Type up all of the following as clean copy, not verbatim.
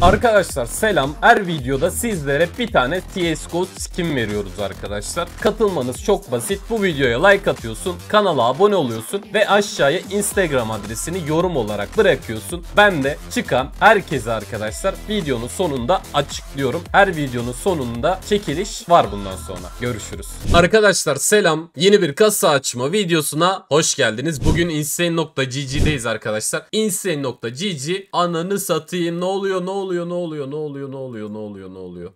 Arkadaşlar selam. Her videoda sizlere bir tane CSGO skin veriyoruz arkadaşlar. Katılmanız çok basit. Bu videoya like atıyorsun, kanala abone oluyorsun ve aşağıya Instagram adresini yorum olarak bırakıyorsun. Ben de çıkan herkese arkadaşlar videonun sonunda açıklıyorum. Her videonun sonunda çekiliş var bundan sonra. Görüşürüz. Arkadaşlar selam. Yeni bir kasa açma videosuna hoş geldiniz. Bugün insane.gg'deyiz arkadaşlar. insane.gg ananı satayım. Ne oluyor?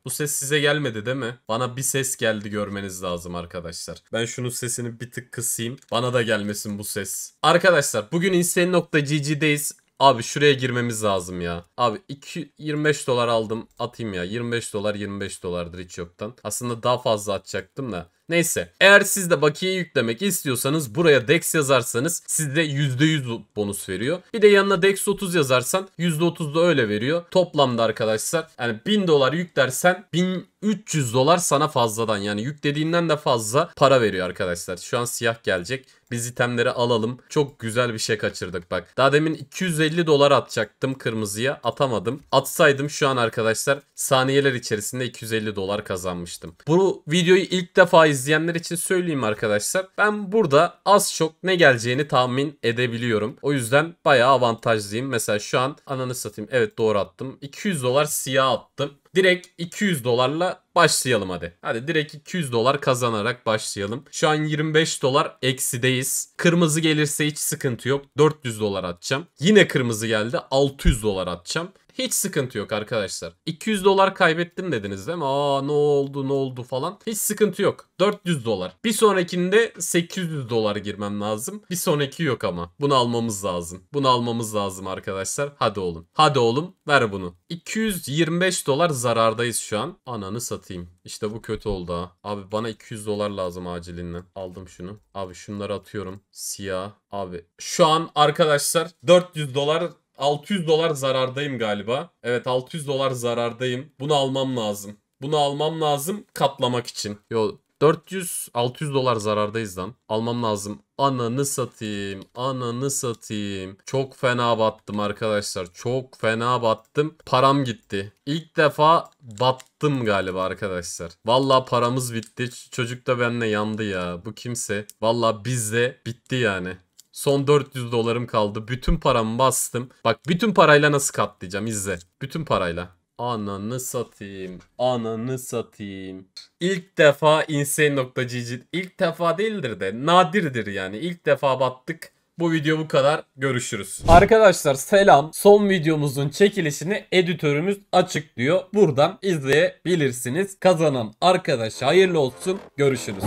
Bu ses size gelmedi değil mi? Bana bir ses geldi, görmeniz lazım arkadaşlar. Ben şunun sesini bir tık kısayım. Bana da gelmesin bu ses. Arkadaşlar bugün insane.gg'deyiz. Abi şuraya girmemiz lazım ya. Abi 25 dolar aldım. Atayım ya. 25 dolardır hiç yoktan. Aslında daha fazla atacaktım da. Neyse, eğer siz de bakiye yüklemek istiyorsanız buraya DEX yazarsanız sizde %100 bonus veriyor. Bir de yanına DEX 30 yazarsan %30 da öyle veriyor. Toplamda arkadaşlar yani 1000 dolar yüklersen 1300 dolar sana fazladan, yani yüklediğinden de fazla para veriyor arkadaşlar. Şu an siyah gelecek. Biz itemleri alalım. Çok güzel bir şey kaçırdık bak. Daha demin 250 dolar atacaktım kırmızıya, atamadım. Atsaydım şu an arkadaşlar saniyeler içerisinde 250 dolar kazanmıştım. Bu videoyu ilk defa izleyenler için söyleyeyim arkadaşlar. Ben burada az çok ne geleceğini tahmin edebiliyorum. O yüzden bayağı avantajlıyım. Mesela şu an ananı satayım. Evet, doğru attım. 200 dolar siyah attım. Direkt 200 dolarla başlayalım hadi. Hadi direkt 200 dolar kazanarak başlayalım. Şu an 25 dolar eksideyiz. Kırmızı gelirse hiç sıkıntı yok. 400 dolar atacağım. Yine kırmızı geldi. 600 dolar atacağım. Hiç sıkıntı yok arkadaşlar. 200 dolar kaybettim dediniz değil mi? Aa, ne oldu falan. Hiç sıkıntı yok. 400 dolar. Bir sonrakinde 800 dolar girmem lazım. Bir sonraki yok ama. Bunu almamız lazım. Bunu almamız lazım arkadaşlar. Hadi oğlum. Hadi oğlum, ver bunu. 225 dolar zarardayız şu an. Ananı satayım. İşte bu kötü oldu ha. Abi bana 200 dolar lazım acilinden. Aldım şunu. Abi şunları atıyorum. Siyah. Abi şu an arkadaşlar 400 dolar 600 dolar zarardayım galiba. Evet, 600 dolar zarardayım. Bunu almam lazım. Bunu almam lazım katlamak için. Yo, 400-600 dolar zarardayız lan. Almam lazım. Ananı satayım. Ananı satayım. Çok fena battım arkadaşlar. Çok fena battım. Param gitti. İlk defa battım galiba arkadaşlar. Vallahi paramız bitti. Çocuk da benimle yandı ya. Bu kimse. Vallahi bizde bitti yani. Son 400 dolarım kaldı. Bütün paramı bastım. Bak bütün parayla nasıl katlayacağım, izle. Bütün parayla. Ananı satayım. Ananı satayım. İlk defa insane.gg. İlk defa değildir de nadirdir yani. İlk defa battık. Bu video bu kadar. Görüşürüz. Arkadaşlar selam. Son videomuzun çekilişini editörümüz açıklıyor. Buradan izleyebilirsiniz. Kazanan arkadaşa hayırlı olsun. Görüşürüz.